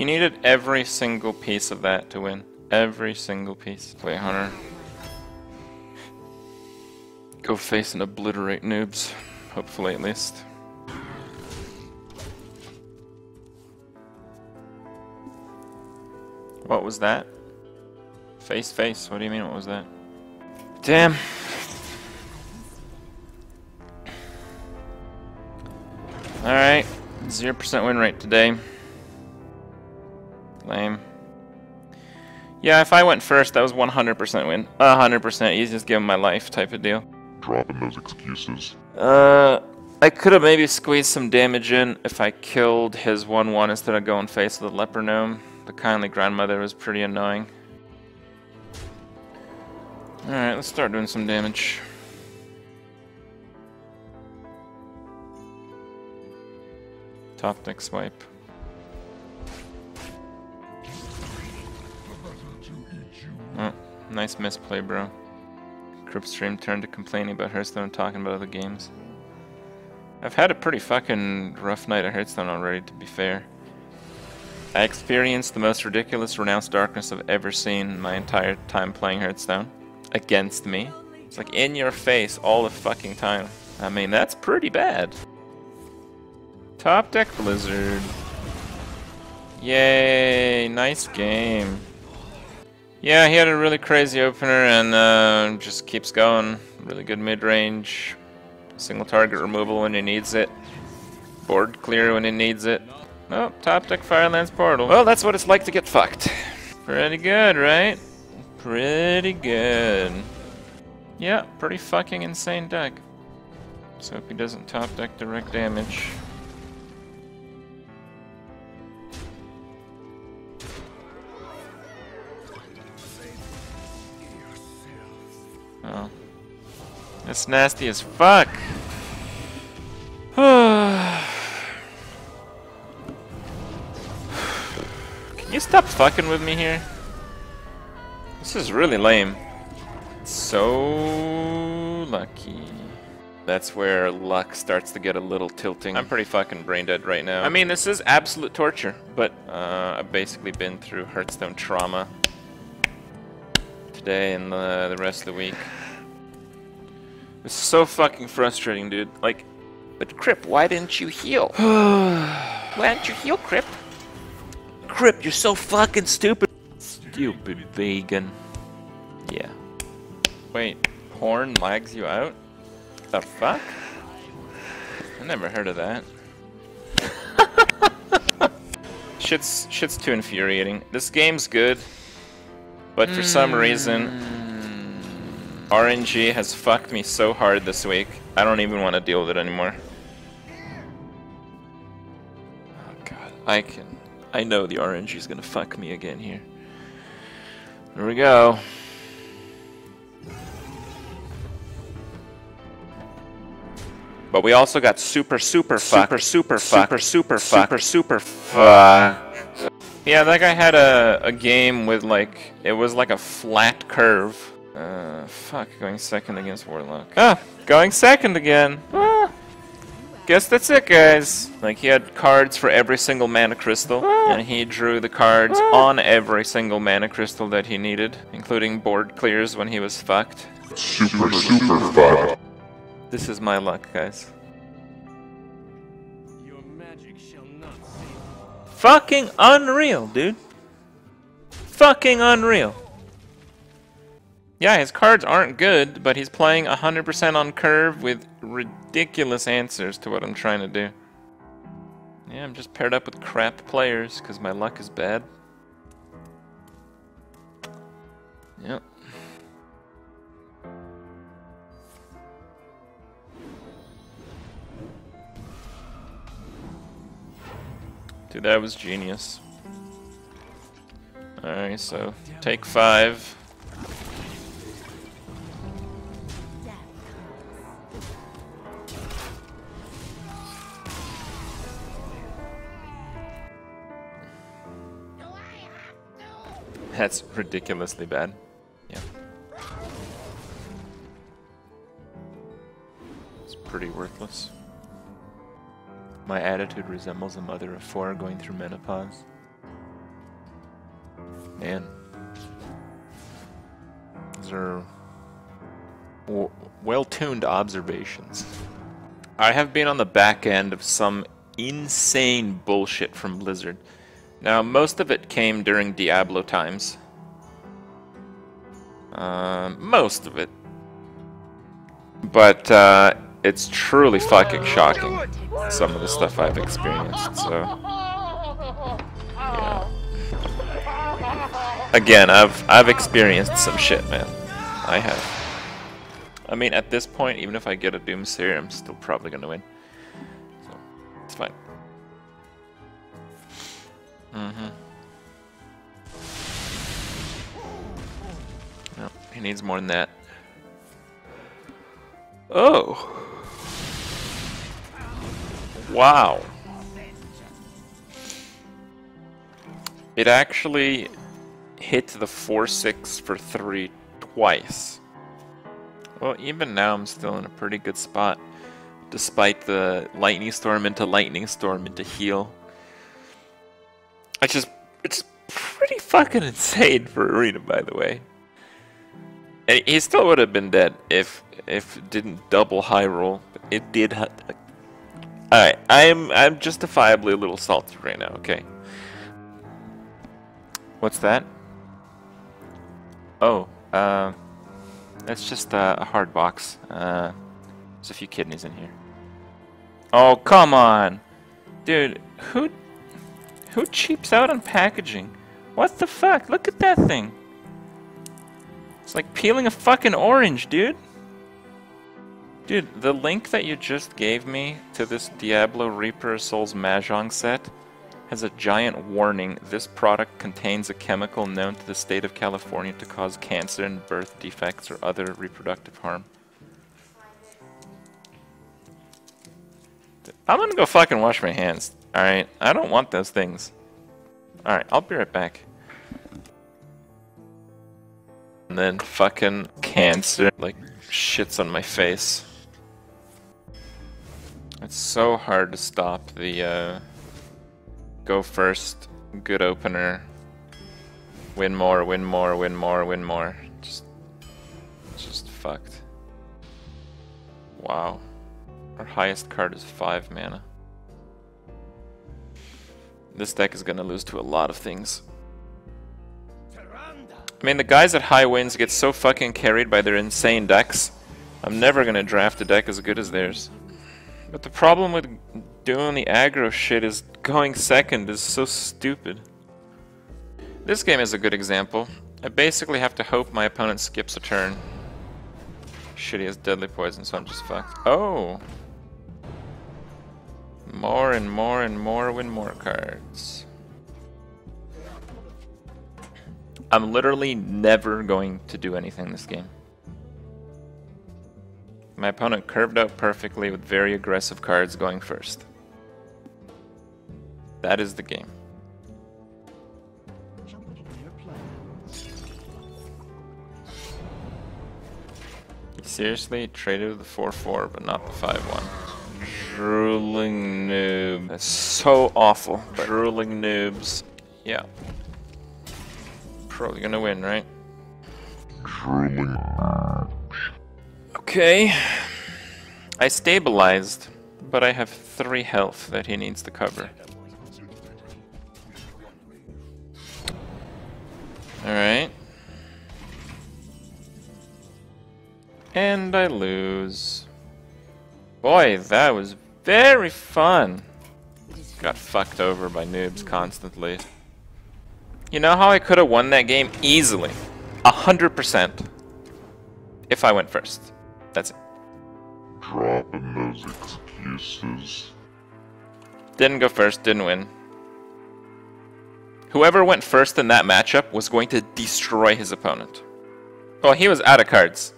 He needed every single piece of that to win. Every single piece. Play Hunter. Go face and obliterate noobs. Hopefully, at least. What was that? Face, face. What do you mean, what was that? Damn. Alright. 0% win rate today. Lame. Yeah, if I went first, that was 100% win. 100%. He's just giving my life type of deal. Dropping those excuses. I could have maybe squeezed some damage in if I killed his 1-1 instead of going face with the leper gnome. The kindly grandmother was pretty annoying. Alright, let's start doing some damage. Top deck swipe. Oh, nice misplay, bro. CryptStream turned to complaining about Hearthstone and talking about other games. I've had a pretty fucking rough night at Hearthstone already, to be fair. I experienced the most ridiculous renounced darkness I've ever seen my entire time playing Hearthstone. Against me. It's like in your face all the fucking time. I mean, that's pretty bad. Top deck Blizzard. Yay, nice game. Yeah, he had a really crazy opener and just keeps going. Really good mid-range. Single target removal when he needs it. Board clear when he needs it. Oh, top deck Firelands Portal. Well, that's what it's like to get fucked. Pretty good, right? Pretty good. Yeah, pretty fucking insane deck. Let's hope he doesn't top deck direct damage. Oh. That's nasty as fuck! Can you stop fucking with me here? This is really lame. So lucky. That's where luck starts to get a little tilting. I'm pretty fucking brain dead right now. I mean, this is absolute torture, but I've basically been through Hearthstone trauma today and the rest of the week. It's so fucking frustrating, dude. Like, but Krip, why didn't you heal? Why didn't you heal, Krip? Krip, you're so fucking stupid. Stupid vegan. Yeah. Wait, porn lags you out? The fuck? I never heard of that. Shit's too infuriating. This game's good. But for some reason, RNG has fucked me so hard this week, I don't even want to deal with it anymore. Oh god, I know the RNG is gonna fuck me again here. There we go. But we also got super fucked. Yeah, that guy had a game with like, it was like a flat curve. Fuck, going second against Warlock. Ah, going second again. Ah. Guess that's it, guys. Like, he had cards for every single mana crystal, and he drew the cards on every single mana crystal that he needed, including board clears when he was fucked. Super fucked. This is my luck, guys. Fucking unreal, dude. Fucking unreal. Yeah, his cards aren't good, but he's playing 100% on curve with ridiculous answers to what I'm trying to do. Yeah, I'm just paired up with crap players because my luck is bad. Yep. Dude, that was genius. Alright, so take 5. That's ridiculously bad. Yeah. It's pretty worthless. My attitude resembles a mother of 4 going through menopause. Man. These are well-tuned observations. I have been on the back end of some insane bullshit from Blizzard. Now, most of it came during Diablo times. Most of it. But it's truly fucking shocking, some of the stuff I've experienced, so yeah. Again, I've experienced some shit, man. I have. I mean, at this point, even if I get a Doom Seer, I'm still probably gonna win. So it's fine. Mm-hmm. No, he needs more than that. Oh! Wow! It actually hit the 4-6 for 3 twice. Well, even now I'm still in a pretty good spot, despite the lightning storm into heal. It's pretty fucking insane for Arena, by the way. And he still would have been dead if it didn't double high roll. It did. Alright, I'm justifiably a little salty right now, okay? What's that? Oh, that's just a hard box. There's a few kidneys in here. Oh, come on! Dude, who cheaps out on packaging? What the fuck? Look at that thing! It's like peeling a fucking orange, dude! Dude, the link that you just gave me to this Diablo Reaper Souls Mahjong set has a giant warning. This product contains a chemical known to the state of California to cause cancer and birth defects or other reproductive harm. I'm gonna go fucking wash my hands, alright? I don't want those things. Alright, I'll be right back. And then fucking cancer, like, shits on my face. It's so hard to stop the go first, good opener, win more, win more, win more, win more. Just fucked. Wow. Our highest card is 5 mana. This deck is gonna lose to a lot of things. I mean, the guys at high wins get so fucking carried by their insane decks. I'm never gonna draft a deck as good as theirs. But the problem with doing the aggro shit is going second is so stupid. This game is a good example. I basically have to hope my opponent skips a turn. Shit, he has deadly poison, so I'm just fucked. Oh! More and more and more win more cards. I'm literally never going to do anything this game. My opponent curved out perfectly with very aggressive cards going first. That is the game. He seriously traded the 4-4, but not the 5-1. Drooling noob. That's so awful. Drooling noobs. Yeah. Probably gonna win, right? Okay. I stabilized, but I have 3 health that he needs to cover. Alright. And I lose. Boy, that was very fun. Got fucked over by noobs constantly. You know how I could have won that game easily, 100%, if I went first. That's it. Dropping those excuses. Didn't go first, didn't win. Whoever went first in that matchup was going to destroy his opponent. Well, he was out of cards.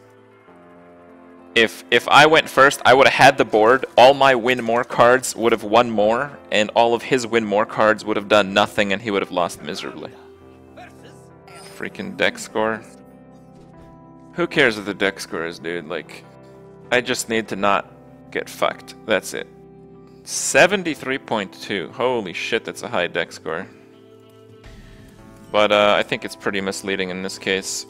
If I went first, I would have had the board, all my win more cards would have won more, and all of his win more cards would have done nothing and he would have lost miserably. Freaking deck score. Who cares what the deck score is, dude? Like, I just need to not get fucked. That's it. 73.2. Holy shit, that's a high deck score. But I think it's pretty misleading in this case.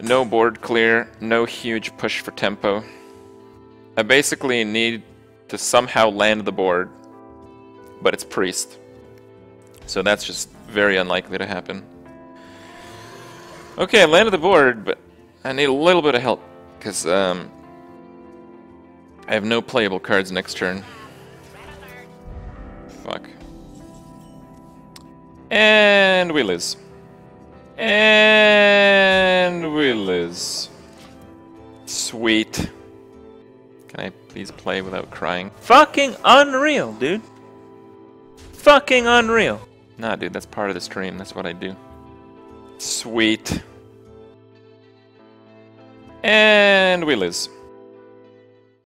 No board clear, no huge push for tempo. I basically need to somehow land the board, but it's Priest. So that's just very unlikely to happen. Okay, I landed the board, but I need a little bit of help, because I have no playable cards next turn. Fuck. And we lose. And we lose. Sweet. Can I please play without crying? Fucking unreal, dude. Fucking unreal. Nah, dude, that's part of the stream. That's what I do. Sweet. And we lose.